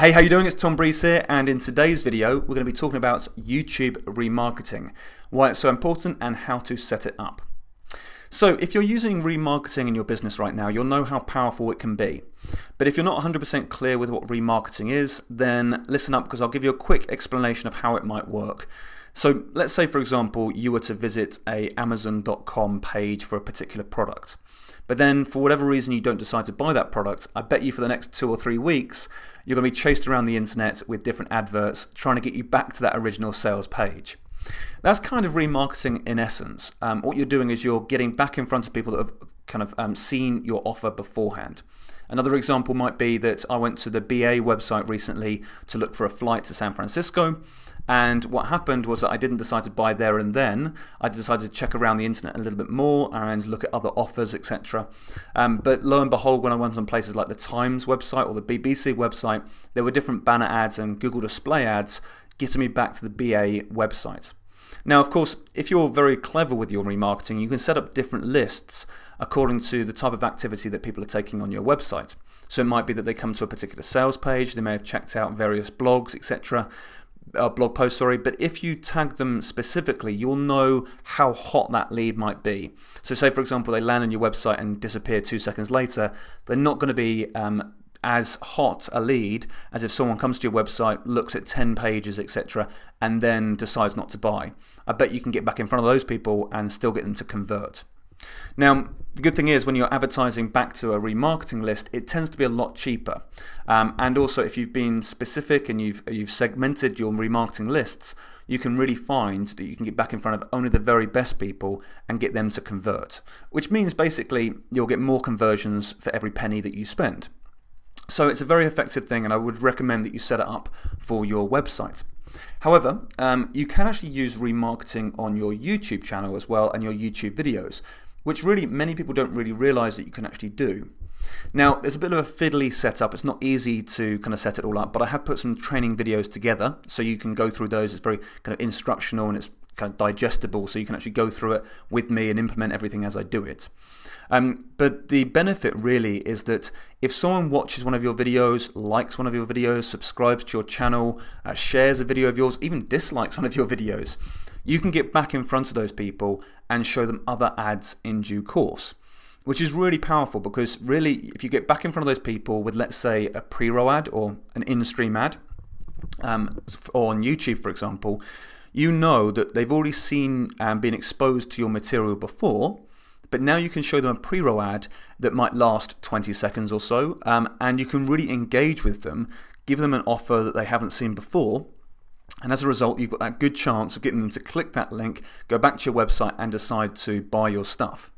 Hey, how you doing? It's Tom Breeze here, and in today's video we're going to be talking about YouTube remarketing, why it's so important and how to set it up. So if you're using remarketing in your business right now, you'll know how powerful it can be. But if you're not 100% clear with what remarketing is, then listen up because I'll give you a quick explanation of how it might work. So let's say, for example, you were to visit an Amazon.com page for a particular product. But then, for whatever reason, you don't decide to buy that product. I bet you for the next 2 or 3 weeks, you're going to be chased around the internet with different adverts trying to get you back to that original sales page. That's kind of remarketing in essence. What you're doing is you're getting back in front of people that have kind of seen your offer beforehand. Another example might be that I went to the BA website recently to look for a flight to San Francisco, and what happened was that I didn't decide to buy there and then. I decided to check around the internet a little bit more and look at other offers, etc. But lo and behold, when I went on places like the Times website or the BBC website, there were different banner ads and Google display ads getting me back to the BA website. Now, of course, if you're very clever with your remarketing, you can set up different lists according to the type of activity that people are taking on your website. So it might be that they come to a particular sales page, they may have checked out various blogs, etc. Blog post, sorry, but if you tag them specifically, you'll know how hot that lead might be. So say, for example, they land on your website and disappear 2 seconds later, they're not going to be as hot a lead as if someone comes to your website, looks at 10 pages, etc., and then decides not to buy. I bet you can get back in front of those people and still get them to convert. Now, the good thing is when you're advertising back to a remarketing list, it tends to be a lot cheaper. And also, if you've been specific and you've segmented your remarketing lists, you can really find that you can get back in front of only the very best people and get them to convert. Which means basically you'll get more conversions for every penny that you spend. So it's a very effective thing, and I would recommend that you set it up for your website. However, you can actually use remarketing on your YouTube channel as well and your YouTube videos, which really many people don't really realize that you can actually do. Now, there's a bit of a fiddly setup. It's not easy to kind of set it all up, but I have put some training videos together so you can go through those. It's very kind of instructional and it's kind of digestible, so you can actually go through it with me and implement everything as I do it. But the benefit really is that if someone watches one of your videos, likes one of your videos, subscribes to your channel, shares a video of yours, even dislikes one of your videos, you can get back in front of those people and show them other ads in due course, which is really powerful because really if you get back in front of those people with, let's say, a pre-roll ad or an in-stream ad or on YouTube, for example, you know that they've already seen and been exposed to your material before, but now you can show them a pre-roll ad that might last 20 seconds or so, and you can really engage with them, give them an offer that they haven't seen before, and as a result you've got that good chance of getting them to click that link, go back to your website and decide to buy your stuff.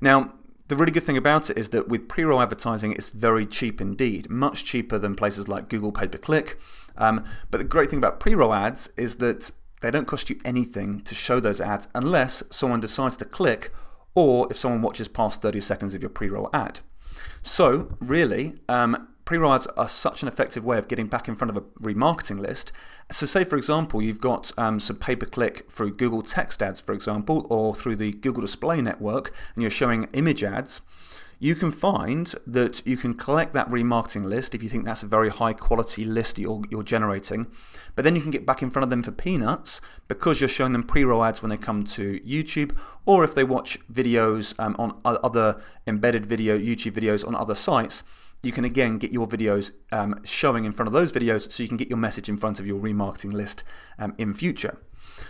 Now, the really good thing about it is that with pre-roll advertising, it's very cheap indeed, much cheaper than places like Google pay-per-click, but the great thing about pre-roll ads is that they don't cost you anything to show those ads unless someone decides to click or if someone watches past 30 seconds of your pre-roll ad. So really, pre-roll ads are such an effective way of getting back in front of a remarketing list. So say, for example, you've got some pay-per-click through Google text ads, for example, or through the Google display network, and you're showing image ads. You can find that you can collect that remarketing list if you think that's a very high quality list you're generating, but then you can get back in front of them for peanuts because you're showing them pre-roll ads when they come to YouTube, or if they watch videos on other embedded video, YouTube videos on other sites, you can again get your videos showing in front of those videos so you can get your message in front of your remarketing list in future.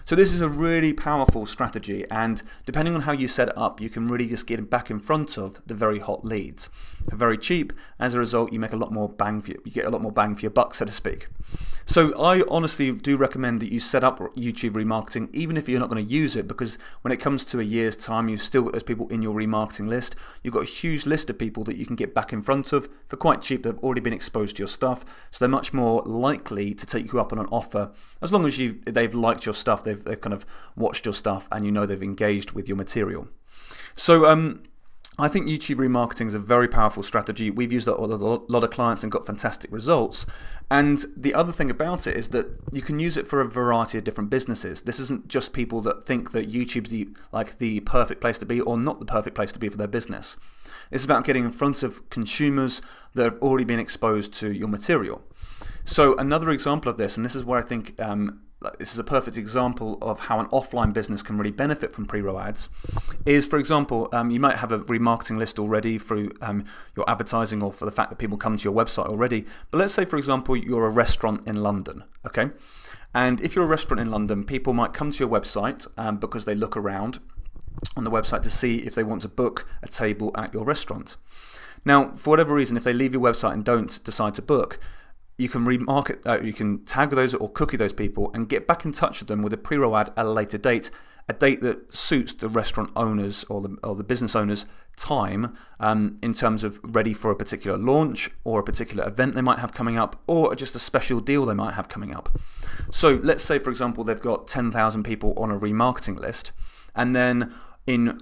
So this is a really powerful strategy, and depending on how you set it up, you can really just get back in front of the very hot leads. They're very cheap, as a result you make a lot more bang for you get a lot more bang for your buck, so to speak. So I honestly do recommend that you set up YouTube remarketing even if you're not going to use it, because when it comes to a year's time, you've still got those people in your remarketing list. You've got a huge list of people that you can get back in front of for quite cheap. They've already been exposed to your stuff, so they're much more likely to take you up on an offer as long as they've liked your stuff, they've kind of watched your stuff, and you know they've engaged with your material. So I think YouTube remarketing is a very powerful strategy. We've used that with a lot of clients and got fantastic results. And the other thing about it is that you can use it for a variety of different businesses. This isn't just people that think that YouTube's the perfect place to be or not the perfect place to be for their business. It's about getting in front of consumers that have already been exposed to your material. So another example of this, and this is where I think this is a perfect example of how an offline business can really benefit from pre-roll ads, is, for example, you might have a remarketing list already through your advertising or for the fact that people come to your website already. But let's say, for example, you're a restaurant in London, okay? And if you're a restaurant in London, people might come to your website because they look around on the website to see if they want to book a table at your restaurant. Now, for whatever reason, if they leave your website and don't decide to book, you can remarket, you can tag those or cookie those people and get back in touch with them with a pre-roll ad at a later date, a date that suits the restaurant owners or the business owners' time in terms of ready for a particular launch or a particular event they might have coming up or just a special deal they might have coming up. So let's say, for example, they've got 10,000 people on a remarketing list, and then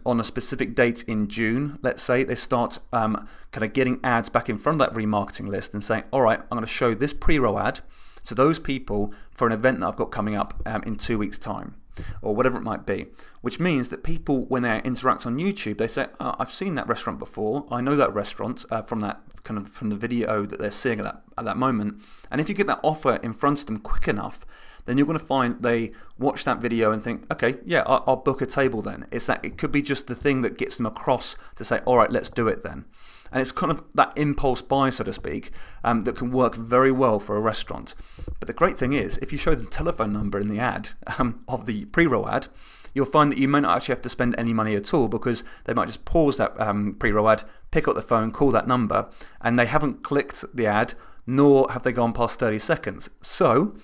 on a specific date in June, let's say, they start kind of getting ads back in front of that remarketing list and saying, all right, I'm going to show this pre-roll ad to those people for an event that I've got coming up in 2 weeks' time, or whatever it might be, which means that people, when they interact on YouTube, they say, oh, I've seen that restaurant before, I know that restaurant from that kind of from the video that they're seeing at that moment. And if you get that offer in front of them quick enough, then you're going to find they watch that video and think, okay, yeah, I'll book a table then. It's that it could be just the thing that gets them across to say, all right, let's do it then. And it's kind of that impulse buy, so to speak, that can work very well for a restaurant. But the great thing is, if you show the telephone number in the ad, of the pre-roll ad, you'll find that you may not actually have to spend any money at all, because they might just pause that pre-roll ad, pick up the phone, call that number, and they haven't clicked the ad, nor have they gone past 30 seconds. So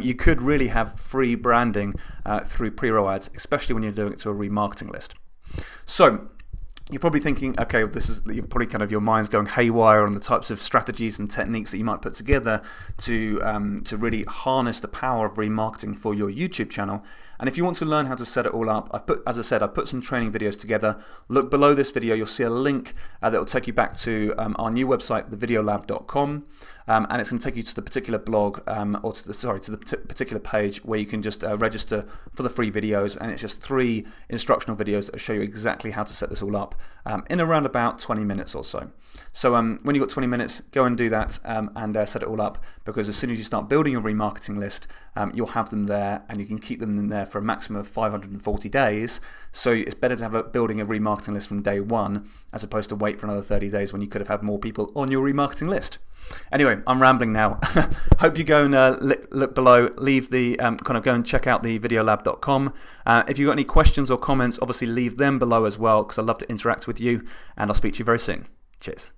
you could really have free branding through pre-roll ads, especially when you're doing it to a remarketing list. So you're probably thinking, okay, this is, you're probably kind of, your mind's going haywire on the types of strategies and techniques that you might put together to really harness the power of remarketing for your YouTube channel. And if you want to learn how to set it all up, as I said, I've put some training videos together. Look below this video, you'll see a link that will take you back to our new website, thevideolab.com, and it's going to take you to the particular blog, or to the, sorry, to the particular page where you can just register for the free videos, and it's just 3 instructional videos that show you exactly how to set this all up in around about 20 minutes or so. So when you've got 20 minutes, go and do that and set it all up, because as soon as you start building your remarketing list, you'll have them there, and you can keep them in there for a maximum of 540 days. So it's better to have building a remarketing list from day one, as opposed to wait for another 30 days when you could have had more people on your remarketing list. Anyway, I'm rambling now. Hope you go and look below, leave the kind of, go and check out thevideolab.com. If you've got any questions or comments, obviously leave them below as well, because I'd love to interact with you, and I'll speak to you very soon. Cheers.